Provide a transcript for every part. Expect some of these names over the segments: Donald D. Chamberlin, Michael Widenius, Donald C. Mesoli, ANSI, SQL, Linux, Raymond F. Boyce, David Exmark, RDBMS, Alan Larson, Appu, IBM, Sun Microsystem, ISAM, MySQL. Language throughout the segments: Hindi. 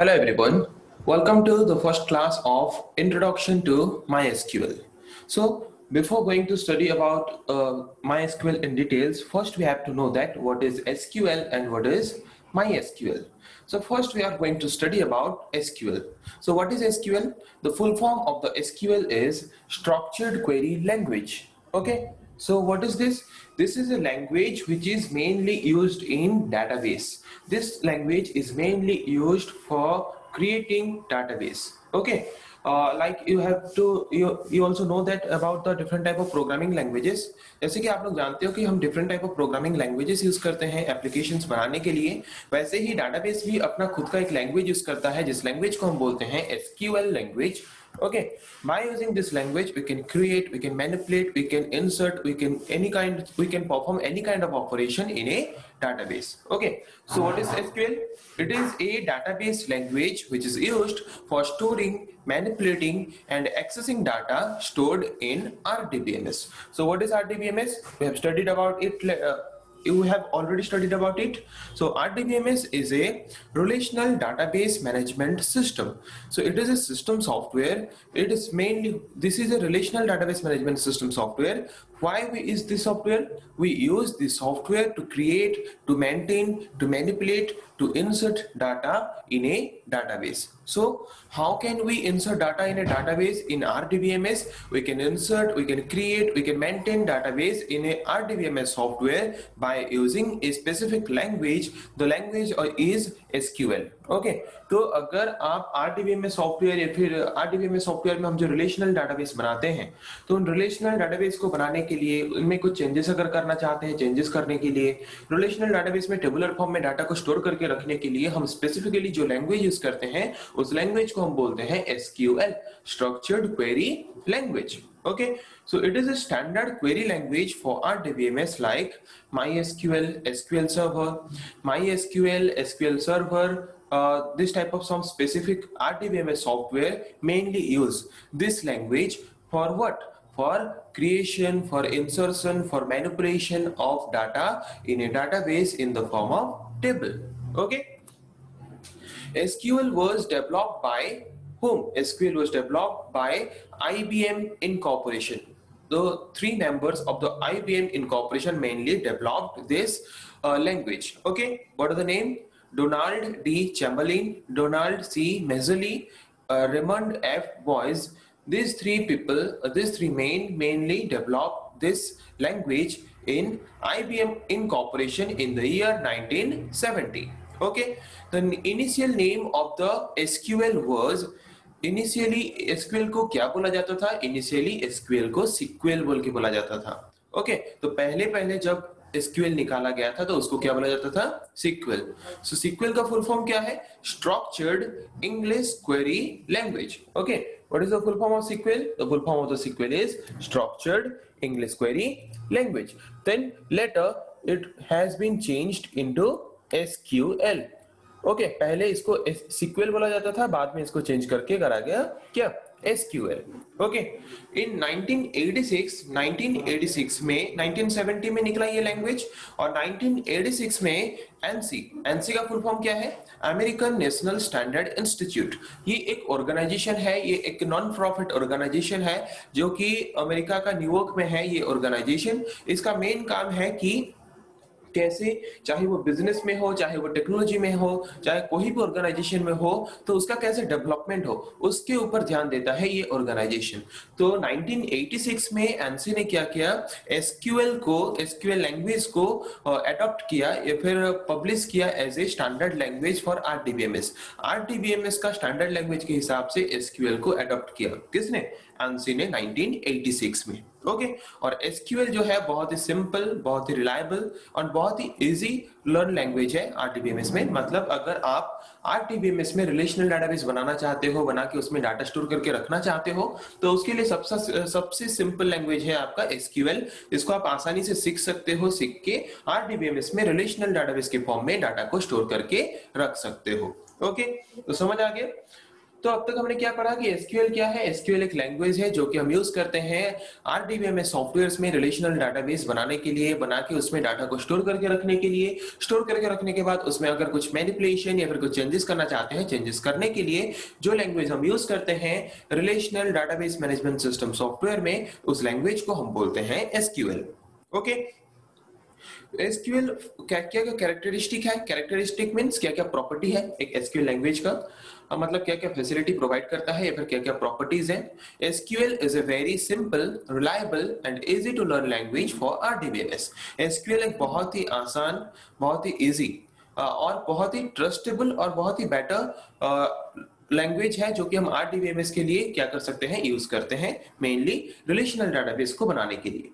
Hello everyone, welcome to the first class of Introduction to MySQL. So before going to study about MySQL in details, first we have to know that what is SQL and what is MySQL. So first we are going to study about SQL. So what is SQL? The full form of the SQL is Structured Query Language. Okay, so what is this? This is a language which is mainly used in database. This language is mainly used for creating database. Okay, like you have to you also know that about the different type of programming languages. जैसे कि आप लोग जानते हो कि हम different type of programming languages use करते हैं applications बनाने के लिए, वैसे ही database भी अपना खुद का एक language use करता है जिस language को हम बोलते हैं SQL language. Okay, by using this language we can create, we can manipulate, we can insert, we can perform any kind of operation in a database. Okay, so what is SQL? It is a database language which is used for storing, manipulating and accessing data stored in RDBMS. So what is RDBMS? We have studied about it, you have already studied about it. So RDBMS is a relational database management system. So it is a system software. It is mainly, this is a relational database management system software. Why we use this software? We use this software to create, to maintain, to manipulate, to insert data in a database. So how can we insert data in a database in RDBMS? We can insert, we can create, we can maintain database in a RDBMS software by using a specific language. The language is SQL. Okay, तो अगर आप RDBMS सॉफ्टवेयर या फिर RDBMS सॉफ्टवेयर में हम जो रिलेशनल डाटाबेस बनाते हैं, तो उन रिलेशनल डाटाबेस को बनाने के लिए उनमें कुछ चेंजेस अगर करना चाहते हैं, चेंजेस करने के लिए रिलेशनल डाटाबेस में टेबुलर फॉर्म में डाटा को स्टोर करके रखने के लिए हम स्पेसिफिकली जो लैंग्वेज यूज करते हैं उस लैंग्वेज को हम बोलते हैं SQL, structured query language. Okay, so it is a standard query language for RDBMS like MySQL, SQL Server, MySQL, SQL Server. This type of some specific RDBMS software mainly use this language for what? For creation, for insertion, for manipulation of data in a database in the form of table. Okay. SQL was developed by whom? SQL was developed by IBM Incorporation. The three members of the IBM Incorporation mainly developed this language. Okay, what are the name? Donald D. Chamberlin, Donald C. Mesoli, Raymond F. Boyce. These three people, mainly developed this language in IBM Incorporation in the year 1970. Okay, the initial name of the SQL was, initially SQL को क्या बोला जाता था? Initially SQL को SQL बोल के बोला जाता था. Okay, तो पहले जब SQL निकाला गया था तो उसको क्या बोला जाता था? SQL. So SQL का full form क्या है? Structured English Query Language. Okay, what is the full form of SQL? The full form of the SQL is Structured English Query Language. Then later it has been changed into SQL. Okay, पहले इसको SQL बोला जाता था, बाद में इसको चेंज करके करा गया क्या? SQL. Okay, in 1986 में, 1970 में निकला ये लैंग्वेज और 1986 में ANSI का फुल फॉर्म क्या है? American national standard institute. ये एक ऑर्गेनाइजेशन है, ये एक नॉन प्रॉफिट ऑर्गेनाइजेशन है जो कि अमेरिका का न्यूयॉर्क में है ये ऑर्गेनाइजेशन. इसका मेन काम है कि कैसे, चाहे वो बिजनेस में हो, चाहे वो टेक्नोलॉजी में हो, चाहे कोई भी ऑर्गेनाइजेशन में हो, तो उसका कैसे डेवलपमेंट हो उसके ऊपर ध्यान देता है ये ऑर्गेनाइजेशन. तो 1986 में एनसी ने क्या किया? एसक्यूएल को, एसक्यूएल लैंग्वेज को अडॉप्ट किया या फिर पब्लिश किया as a standard language for RDBMS. RDBMS का स्टैंडर्ड लैंग्वेज के हिसाब से एसक्यूएल को अडॉप्ट किया. किसने? एनसी ने 1986 में. ओके, और SQL जो है बहुत ही सिंपल, बहुत ही रिलायबल और बहुत ही इजी लर्न लैंग्वेज है RDBMS में. मतलब अगर आप RDBMS में रिलेशनल डाटाबेस बनाना चाहते हो, बना के उसमें डाटा स्टोर करके रखना चाहते हो, तो उसके लिए सबसे सिंपल लैंग्वेज है आपका SQL. इसको आप आसानी से सीख सकते हो, सीख के RDBMS में रिलेशनल डाटाबेस के फॉर्म में डाटा को स्टोर करके रख सकते हो. ओके, तो समझ आ गया. तो अब तक हमने क्या पढ़ा कि एसक्यूएल क्या है। एसक्यूएल एक लैंग्वेज है जो कि हम यूज करते हैं आरडीबीएमएस सॉफ्टवेयर्स में रिलेशनल डाटाबेस बनाने के लिए, बना के उसमें डाटा को स्टोर करके रखने के लिए। स्टोर करके रखने के बाद उसमें अगर कुछ मैनिपुलेशन या फिर कुछ चेंजेस करना चाहते हैं, चेंजेस करने के लिए जो लैंग्वेज हम यूज करते हैं relational database management system software में, उस लैंग्वेज को हम बोलते हैं एसक्यूएल। ओके, SQL क्या क्या कैरेक्टरिस्टिक है, कैरेक्टरिस्टिक मींस क्या क्या प्रॉपर्टी है एक SQL लैंग्वेज का, मतलब क्या क्या फैसिलिटी प्रोवाइड करता है या फिर क्या क्या प्रॉपर्टीज है। SQL is a very simple, reliable and easy to learn language for RDBMS। SQL एक बहुत ही आसान, बहुत ही इजी और बहुत ही ट्रस्टेबल और बहुत ही बेटर लैंग्वेज है जो कि हम RDBMS के लिए क्या कर सकते हैं, यूज करते हैं मेनली रिलेशनल डाटाबेस को बनाने के लिए।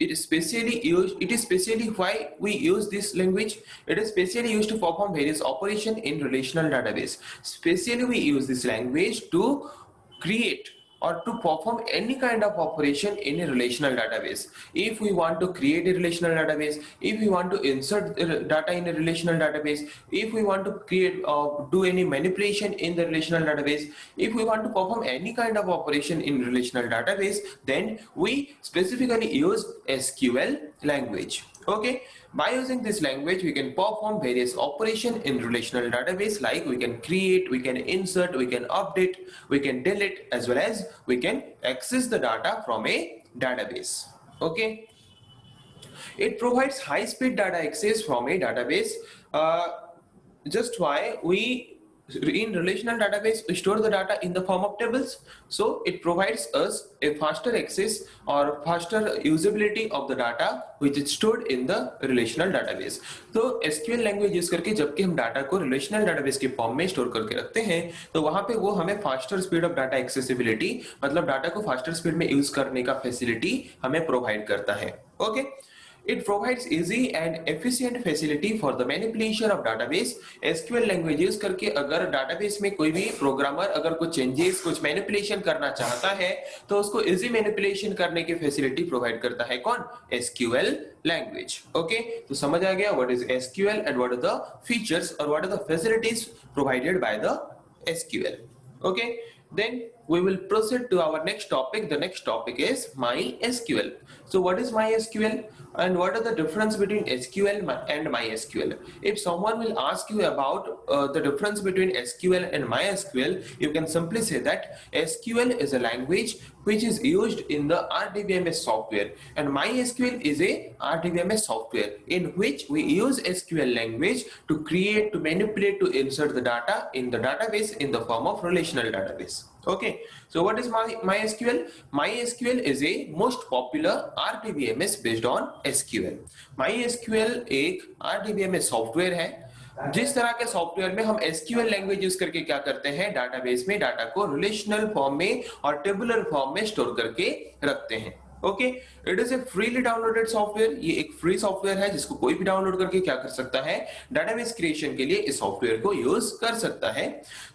It is specially why we use this language. It is specially used to perform various operation in relational database. Specially we use this language to create or to perform any kind of operation in a relational database. If we want to create a relational database, if we want to insert data in a relational database, if we want to create or do any manipulation in the relational database, if we want to perform any kind of operation in relational database, then we specifically use SQL language. Okay, by using this language we can perform various operation in relational database, like we can create, we can insert, we can update, we can delete, as well as we can access the data from a database. Okay, it provides high speed data access from a database. Just why we in relational database we store the data in the form of tables, so it provides us a faster access or faster usability of the data which is stored in the relational database. So SQL language use करके जबकि हम डाटा को relational database के फॉर्म में स्टोर करके रखते हैं, तो वहाँ पे वो हमें faster speed of data accessibility, मतलब डाटा को faster speed में use करने का facility हमें provide करता है। Okay? It provides easy and efficient facility for the manipulation of database. SQL language use करके अगर database में कोई भी programmer अगर कुछ changes, कुछ manipulation करना चाहता है, तो उसको easy manipulation करने की facility provide करता है कौन? SQL language. Okay, तो समझ आ गया what is SQL and what are the features or what are the facilities provided by the SQL. Okay, then we will proceed to our next topic. The next topic is MySQL. So what is MySQL and what are the difference between SQL and MySQL? If someone will ask you about the difference between SQL and MySQL, you can simply say that SQL is a language which is used in the RDBMS software and MySQL is a RDBMS software in which we use SQL language to create, to manipulate, to insert the data in the database in the form of relational database. Okay, so what is MySQL? MySQL is a most popular RDBMS based on SQL. MySQL एक RDBMS software है, जिस तरह के सॉफ्टवेयर में हम SQL लैंग्वेज यूज करके क्या करते हैं, डाटाबेस में डाटा को रिलेशनल फॉर्म में और टेबुलर फॉर्म में स्टोर करके रखते हैं। Okay, it is a freely downloaded software, ये एक फ्री सॉफ्टवेयर है जिसको कोई भी डाउनलोड करके क्या कर सकता है, डाटाबेस क्रिएशन के लिए इस सॉफ्टवेयर को यूज कर सकता है।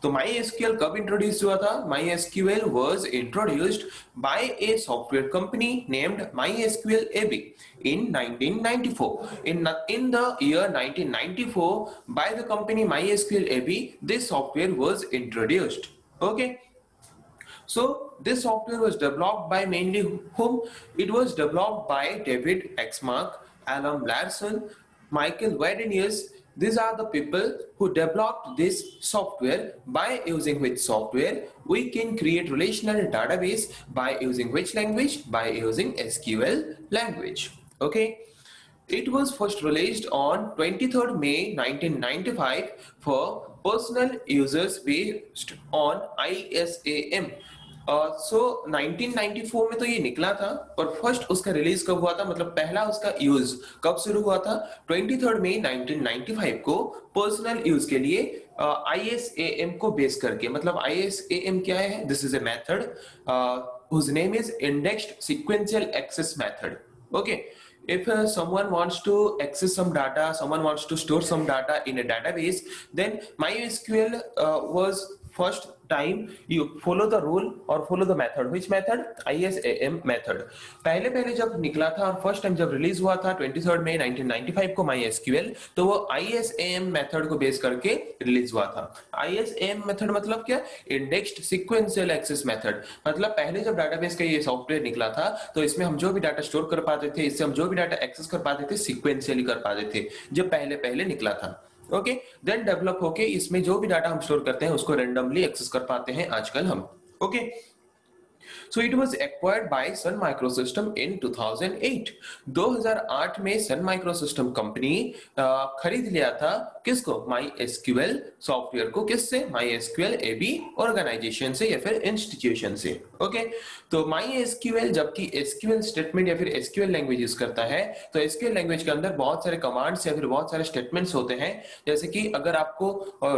तो MySQL कब इंट्रोड्यूस हुआ था? MySQL was introduced by a software company named MySQL AB in 1994. In the year 1994 by the company MySQL AB this software was introduced. Okay, so this software was developed by mainly whom? It was developed by David Exmark, Alan Larson, Michael Widenius. These are the people who developed this software, by using which software we can create relational database, by using which language? By using SQL language. Okay, it was first released on 23rd May 1995 for personal users based on ISAM. So 1994 में तो ये निकला था, पर फर्स्ट उसका रिलीज कब हुआ था, मतलब पहला उसका यूज कब शुरू हुआ था? 23 मई 1995 को पर्सनल यूज के लिए ISAM को बेस करके। मतलब ISAM क्या है? This is a method whose name is indexed sequential access method. Okay, if someone wants to access some data, someone wants to store some data in a database, then MySQL was first time you follow the rule or follow the method. Which method? ISAM method. पहले जब निकला था और फर्स्ट टाइम जब रिलीज हुआ था 23 मई 1995 को MySQL, तो वो ISAM मेथड को बेस करके रिलीज हुआ था। ISAM मेथड मतलब क्या? Indexed sequential access method. मतलब पहले जब डाटाबेस का ये सॉफ्टवेयर निकला था तो इसमें हम जो भी डाटा स्टोर कर पाते थे, इससे हम जो भी डाटा एक्सेस कर पाते थे सीक्वेंशियली कर पाते थे, जब पहले निकला था। ओके, देन डेवलप होके इसमें जो भी डाटा हम स्टोर करते हैं उसको रैंडमली एक्सेस कर पाते हैं आजकल हम। Okay, so it was acquired by Sun Microsystem in 2008. 2008 में Sun Microsystem कंपनी खरीद लिया था किसको? MySQL सॉफ्टवेयर को। किससे? MySQL AB ऑर्गेनाइजेशन से या फिर इंस्टीट्यूशन से। ओके, तो MySQL जबकि SQL स्टेटमेंट या फिर SQL लैंग्वेज यूज करता है, तो SQL लैंग्वेज के अंदर बहुत सारे कमांड्स या फिर बहुत सारे स्टेटमेंट्स होते हैं। जैसे कि अगर आपको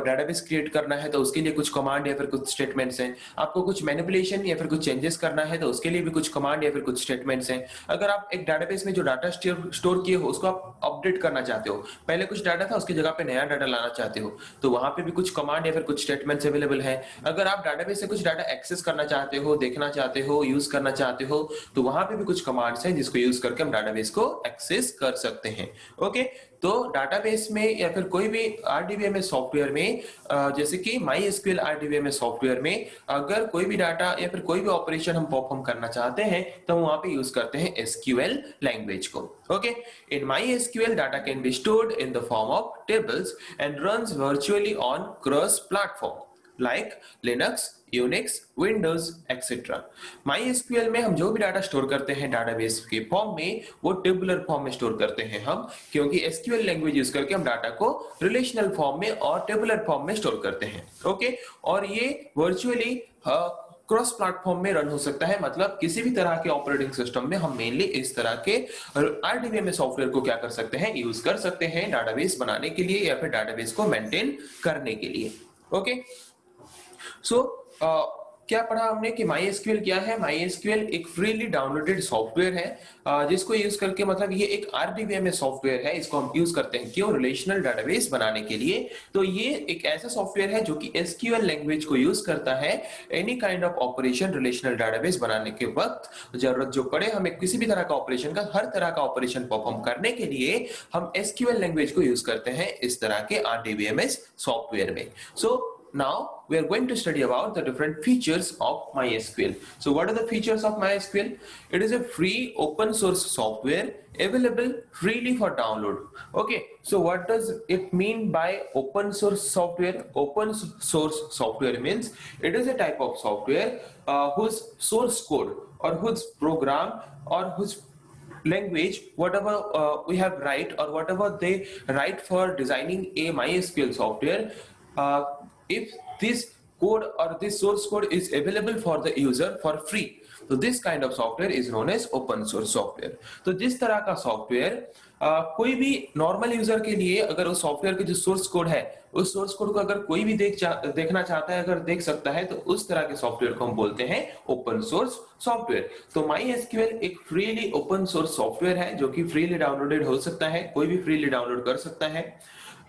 डेटाबेस क्रिएट करना है तो उसके लिए कुछ कमांड या फिर कुछ स्टेटमेंट्स हैं। आपको कुछ मैनिपुलेशन या फिर कुछ चेंजेस करना है तो उसके लिए भी कुछ कमांड या फिर कुछ स्टेटमेंट्स हैं। अगर आप एक डेटाबेस में जो डाटा स्टोर किए हो उसको आप अपडेट करना चाहते हो, पहले कुछ डाटा था उसकी जगह पे नया डाटा लाना चाहते हो, तो वहां पे भी कुछ कमांड या फिर कुछ स्टेटमेंट्स अवेलेबल हैं। अगर आप डाटाबेस से कुछ डाटा एक्सेस करना चाहते हो, देखना चाहते हो, यूज करना चाहते हो, तो वहां पे भी कुछ कमांड्स हैं जिसको यूज करके हम डाटाबेस को एक्सेस कर सकते हैं। ओके, तो डाटाबेस में या फिर कोई भी RDBMS सॉफ्टवेयर में, जैसे कि MySQL RDBMS सॉफ्टवेयर में, अगर कोई भी डाटा या फिर कोई भी ऑपरेशन हम परफॉर्म करना चाहते हैं तो हम वहां पे यूज करते हैं SQL लैंग्वेज को। Okay, in MySQL data can be stored in the form of tables and runs virtually on cross platform like Linux, Unix, Windows etcetera. MySQL में हम जो भी डाटा स्टोर करते हैं डाटाबेस के फॉर्म में, वो टेबुलर फॉर्म में स्टोर करते हैं हम, क्योंकि SQL लैंग्वेज यूज करके हम डाटा को रिलेशनल फॉर्म में और टेबुलर फॉर्म में स्टोर करते हैं। ओके, और ये वर्चुअली क्रॉस प्लेटफॉर्म में रन हो सकता है। मतलब किसी भी तरह के ऑपरेटिंग सिस्टम में हम मेनली इस तरह के RDBMS सॉफ्टवेयर को क्या कर सकते हैं? यूज कर सकते हैं डाटाबेस बनाने के लिए या फिर डाटाबेस को मेंटेन करने के लिए। ओके, सो क्या पढ़ा हमने कि MySQL क्या है? MySQL एक फ्रीली डाउनलोडेड सॉफ्टवेयर है जिसको यूज करके, मतलब ये एक RDBMS सॉफ्टवेयर है, इसको हम यूज करते हैं क्यों? रिलेशनल डाटाबेस बनाने के लिए। तो ये एक ऐसा सॉफ्टवेयर है जो कि SQL लैंग्वेज को यूज करता है any kind of operation relational database बनाने के वक्त। जरूरत जो पड़े हमें किसी भी तरह का ऑपरेशन का, हर तरह का ऑपरेशन परफॉर्म करने के लिए हम SQL लैंग्वेज को यूज करते हैं इस तरह के RDBMS सॉफ्टवेयर में। सो now we are going to study about the different features of MySQL. So what are the features of MySQL? It is a free open source software available freely for download. Okay, so what does it mean by open source software? Open source software means it is a type of software whose source code or whose program or whose language, whatever we have write or whatever they write for designing a MySQL software, if this code or this source code is available for the user for free, so this kind of software is known as open source software. तो जिस तरह का सॉफ्टवेयर कोई भी नॉर्मल यूजर के लिए, अगर उस सॉफ्टवेयर के जो सोर्स कोड है उस सोर्स कोड को अगर कोई भी देखना चाहता है, अगर देख सकता है, तो उस तरह के सॉफ्टवेयर को हम बोलते हैं ओपन सोर्स सॉफ्टवेयर। तो MySQL एक फ्रीली ओपन सोर्स सॉफ्टवेयर है जो कि फ्रीली डाउनलोडेड हो सकता है, कोई भी फ्रीली डाउनलोड कर सकता है।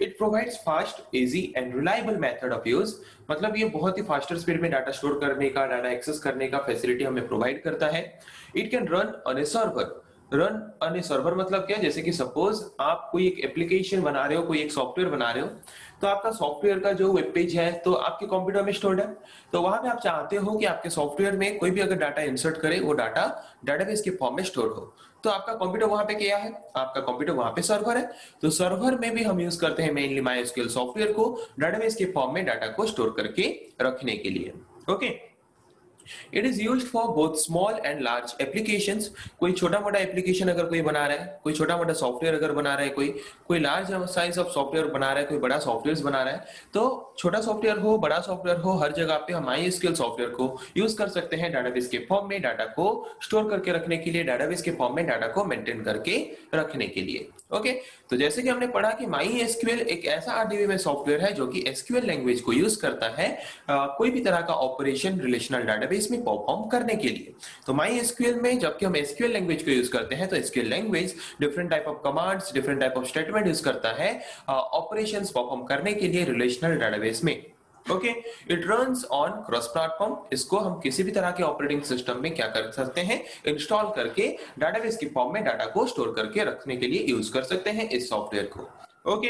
It provides fast, easy and reliable method of use. मतलब ये बहुत ही फास्टर स्पीड में डाटा स्टोर करने का, डाटा एक्सेस करने का फैसिलिटी हमें प्रोवाइड करता है। It can run on a server. Run on a server मतलब क्या? जैसे कि सपोज आप कोई एक एप्लीकेशन बना रहे हो, कोई एक सॉफ्टवेयर बना रहे हो, तो आपका सॉफ्टवेयर का जो वेब पेज है तो आपके कंप्यूटर में स्टोर्ड है, तो वहां पे आप चाहते हो कि आपके सॉफ्टवेयर में कोई भी अगर डाटा इंसर्ट करे वो डाटा डाटाबेस के फॉर्म में स्टोर हो, तो आपका कंप्यूटर वहां पे क्या है? आपका कंप्यूटर वहां पे सर्वर है। तो सर्वर में भी हम यूज करते हैं मेनली MySQL सॉफ्टवेयर को डाटाबेस के फॉर्म में डाटा को स्टोर करके रखने के लिए। Okay, It is used for both small and large applications. कोई छोटा मोटा एप्लीकेशन अगर कोई बना रहा है, कोई छोटा मोटा सॉफ्टवेयर अगर बना रहा है, कोई लार्ज साइज ऑफ सॉफ्टवेयर बना रहा है, कोई बड़ा सॉफ्टवेयर बना रहा है, तो छोटा सॉफ्टवेयर हो बड़ा सॉफ्टवेयर हो, हर जगह पे हम MySQL सॉफ्टवेयर को यूज कर सकते हैं डाटाबेस के फॉर्म में डाटा को स्टोर करके रखने के लिए, डाटाबेस के फॉर्म में डाटा को मेंटेन करके रखने के लिए। ओके, तो जैसे कि हमने पढ़ा कि MySQL एक ऐसा RDBMS सॉफ्टवेयर है जो कि SQL लैंग्वेज को यूज करता है कोई भी तरह का ऑपरेशन रिलेशनल डाटाबेस में परफॉर्म करने के लिए। तो MySQL में जबकि हम SQL लैंग्वेज को यूज करते हैं, तो SQL language different type of commands, different type of statement use करता है ऑपरेशंस परफॉर्म करने के लिए रिलेशनल डाटाबेस में। Okay, it runs on cross platform, इसको हम किसी भी तरह के ऑपरेटिंग सिस्टम में क्या कर सकते हैं, इंस्टॉल करके डाटाबेस के फॉर्म में डाटा को स्टोर करके रखने के लिए यूज कर सकते हैं इस सॉफ्टवेयर को। Okay,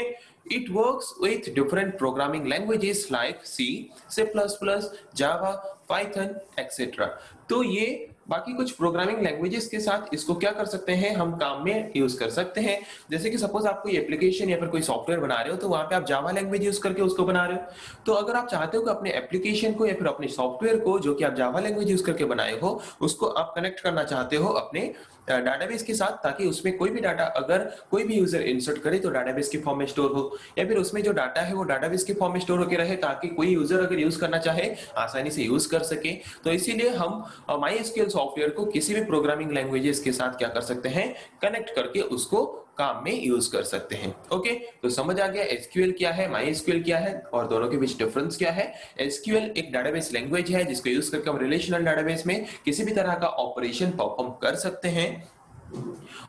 it works with different programming languages like C, C plus plus, Java, Python etcetera. तो ये बाकी कुछ प्रोग्रामिंग लैंग्वेजेस के साथ इसको क्या कर सकते हैं, हम काम में यूज कर सकते हैं। जैसे कि सपोज आप कोई एप्लीकेशन या फिर कोई सॉफ्टवेयर बना रहे हो तो वहां पे आप जावा लैंग्वेज यूज करके उसको बना रहे हो, तो अगर आप चाहते हो कि अपने एप्लीकेशन को या फिर अपने सॉफ्टवेयर को जो कि आप जावा लैंग्वेज यूज करके बनाए हो उसको आप कनेक्ट करना चाहते हो अपने डाटाबेस के साथ, ताकि उसमें कोई भी डाटा अगर कोई भी यूजर इंसर्ट करे तो डाटाबेस के फॉर्म में स्टोर हो, या फिर उसमें जो डाटा है वो डाटाबेस के फॉर्म में स्टोर होकर रहे ताकि कोई यूजर अगर यूज करना चाहे आसानी से यूज कर सके। तो इसीलिए हम MySQL सॉफ्टवेयर को किसी भी प्रोग्रामिंग लैंग्वेजेस के साथ क्या कर सकते हैं, कनेक्ट करके उसको काम में यूज कर सकते हैं। ओके, तो समझ आ गया एसक्यूएल क्या है, MySQL क्या है और दोनों के बीच डिफरेंस क्या है। एसक्यूएल एक डाटाबेस लैंग्वेज है जिसको यूज करके हम रिलेशनल डाटाबेस में किसी भी तरह का ऑपरेशन परफॉर्म कर सकते हैं,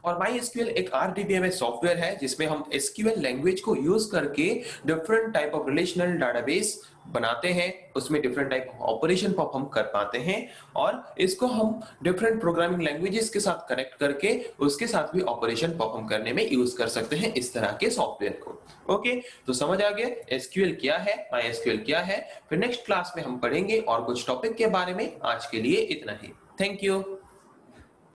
और MySQL एक RDBMS सॉफ्टवेयर है जिसमें हम SQL लैंग्वेज को यूज करके different type of relational database बनाते हैं, उसमें different type of operation perform कर पाते हैं, और इसको हम डिफरेंट प्रोग्रामिंग लैंग्वेजेस के साथ कनेक्ट करके उसके साथ भी ऑपरेशन परफॉर्म करने में यूज कर सकते हैं इस तरह के सॉफ्टवेयर को। ओके, तो समझ आ गया एसक्यूएल क्या है, MySQL क्या है। फिर नेक्स्ट क्लास में हम पढ़ेंगे और कुछ टॉपिक के बारे में। आज के लिए इतना ही, थैंक यू।